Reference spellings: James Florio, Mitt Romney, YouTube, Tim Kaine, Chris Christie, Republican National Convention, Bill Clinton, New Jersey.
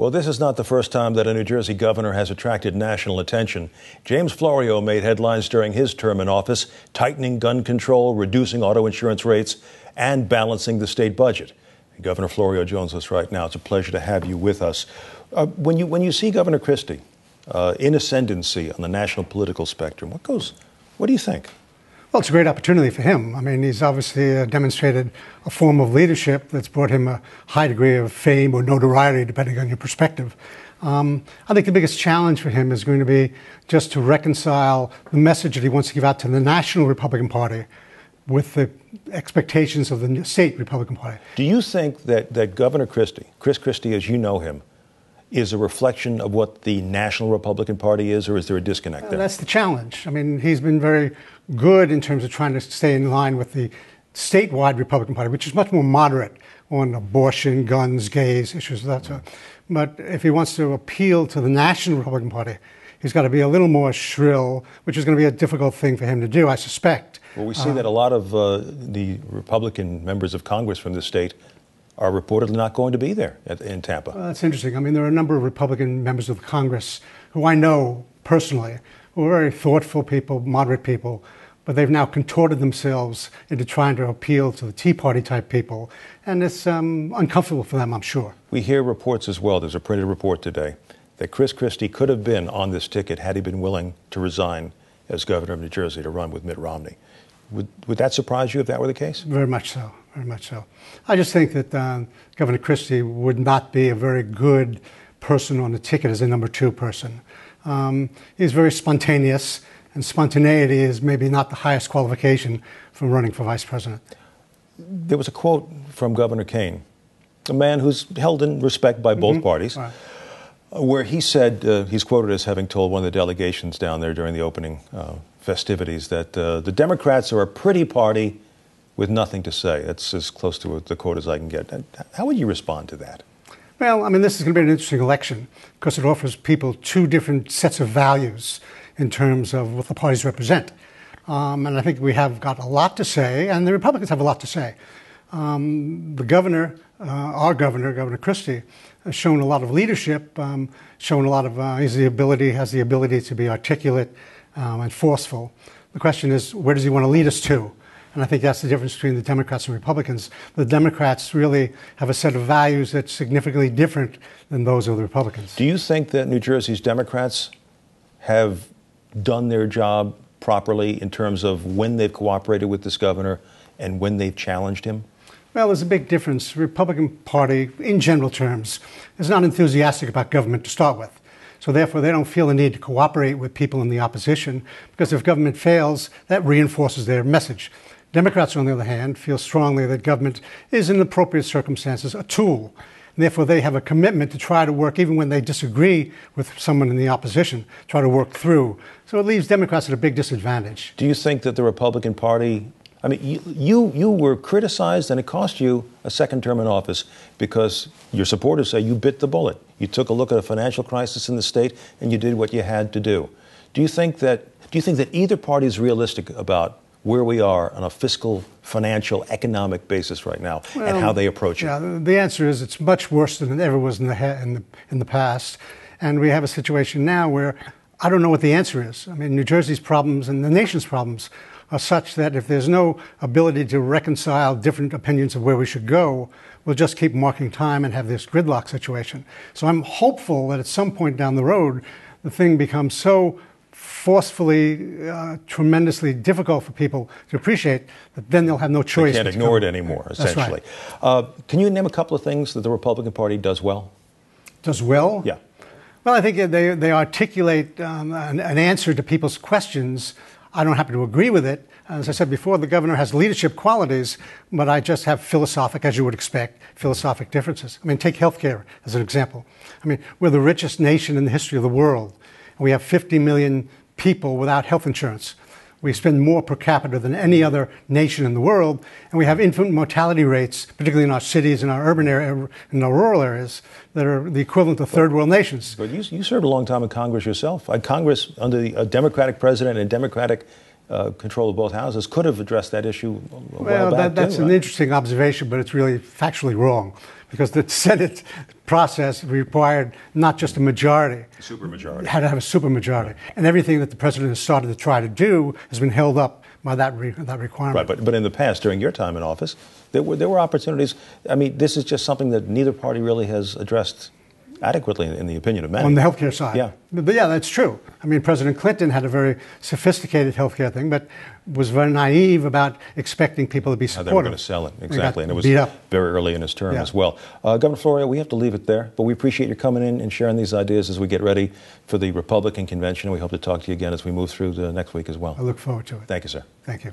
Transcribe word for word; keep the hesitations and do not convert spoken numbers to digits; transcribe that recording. Well, this is not the first time that a New Jersey governor has attracted national attention. James Florio made headlines during his term in office, tightening gun control, reducing auto insurance rates, and balancing the state budget. Governor Florio joins us right now. It's a pleasure to have you with us. Uh, when you when you see Governor Christie uh, in ascendancy on the national political spectrum, what goes? What do you think? Well, it's a great opportunity for him. I mean, he's obviously uh, demonstrated a form of leadership that's brought him a high degree of fame or notoriety, depending on your perspective. Um, I think the biggest challenge for him is going to be just to reconcile the message that he wants to give out to the national Republican Party with the expectations of the state Republican Party. Do you think that, that Governor Christie, Chris Christie as you know him, is a reflection of what the national Republican Party is, or is there a disconnect there? Uh, that's the challenge. I mean, he's been very good in terms of trying to stay in line with the statewide Republican Party, which is much more moderate on abortion, guns, gays, issues of that sort. But if he wants to appeal to the national Republican Party, he's got to be a little more shrill, which is going to be a difficult thing for him to do, I suspect. Well, we see uh, that a lot of uh, the Republican members of Congress from the state are reportedly not going to be there at, in Tampa. Well, that's interesting. I mean, there are a number of Republican members of Congress who I know personally who are very thoughtful people, moderate people, but they've now contorted themselves into trying to appeal to the Tea Party-type people, and it's um, uncomfortable for them, I'm sure. We hear reports as well. There's a printed report today that Chris Christie could have been on this ticket had he been willing to resign as governor of New Jersey to run with Mitt Romney. Would, would that surprise you if that were the case? Very much so, very much so. I just think that um, Governor Christie would not be a very good person on the ticket as a number two person. Um, he's very spontaneous, and spontaneity is maybe not the highest qualification for running for vice president. There was a quote from Governor Kaine, a man who's held in respect by both mm-hmm. parties. Right. Where he said, uh, he's quoted as having told one of the delegations down there during the opening uh, festivities that uh, the Democrats are a pretty party with nothing to say. That's as close to the quote as I can get. How would you respond to that? Well, I mean, this is going to be an interesting election because it offers people two different sets of values in terms of what the parties represent. Um, and I think we have got a lot to say, and the Republicans have a lot to say. Um, the governor, uh, our governor, Governor Christie, has shown a lot of leadership, um, shown a lot of, uh, has the ability, has the ability to be articulate um, and forceful. The question is, where does he want to lead us to? And I think that's the difference between the Democrats and Republicans. The Democrats really have a set of values that's significantly different than those of the Republicans. Do you think that New Jersey's Democrats have done their job properly in terms of when they've cooperated with this governor and when they've challenged him? Well, there's a big difference. The Republican Party, in general terms, is not enthusiastic about government to start with. So therefore, they don't feel the need to cooperate with people in the opposition, because if government fails, that reinforces their message. Democrats, on the other hand, feel strongly that government is, in appropriate circumstances, a tool. And therefore, they have a commitment to try to work, even when they disagree with someone in the opposition, try to work through. So it leaves Democrats at a big disadvantage. Do you think that the Republican Party... I mean, you, you, you were criticized, and it cost you a second term in office because your supporters say you bit the bullet. You took a look at a financial crisis in the state, and you did what you had to do. Do you think that, do you think that either party is realistic about where we are on a fiscal, financial, economic basis right now, well, and how they approach yeah, it? The answer is it's much worse than it ever was in the, in the, in the past, and we have a situation now where I don't know what the answer is. I mean, New Jersey's problems and the nation's problems are such that if there's no ability to reconcile different opinions of where we should go, we'll just keep marking time and have this gridlock situation. So I'm hopeful that at some point down the road, the thing becomes so forcefully, uh, tremendously difficult for people to appreciate that then they'll have no choice. They can't ignore it anymore, essentially. That's right. Uh, can you name a couple of things that the Republican Party does well? Does well? Yeah. Well, I think they, they articulate um, an, an answer to people's questions. I don't happen to agree with it. As I said before, the governor has leadership qualities, but I just have philosophic, as you would expect, philosophic differences. I mean, take health care as an example. I mean, we're the richest nation in the history of the world. We have fifty million people without health insurance. We spend more per capita than any other nation in the world, and we have infant mortality rates, particularly in our cities and our urban area, in our rural areas, that are the equivalent of third world nations. But you, you served a long time in Congress yourself. Congress, under the, a Democratic president and a Democratic uh, control of both houses could have addressed that issue a while well, back that, that's too, an right? interesting observation, but it's really factually wrong, because the Senate process required not just a majority. Supermajority. Had to have a supermajority. Right. And everything that the president has started to try to do has been held up by that, re that requirement. Right, but, but in the past, during your time in office, there were, there were opportunities. I mean, this is just something that neither party really has addressed adequately, in the opinion of many. On the healthcare side. Yeah. But yeah, that's true. I mean, President Clinton had a very sophisticated healthcare thing, but was very naive about expecting people to be supportive. How they were going to sell it, exactly. And it was very early in his term yeah. as well. Uh, Governor Florio, we have to leave it there, but we appreciate your coming in and sharing these ideas as we get ready for the Republican convention. We hope to talk to you again as we move through the next week as well. I look forward to it. Thank you, sir. Thank you.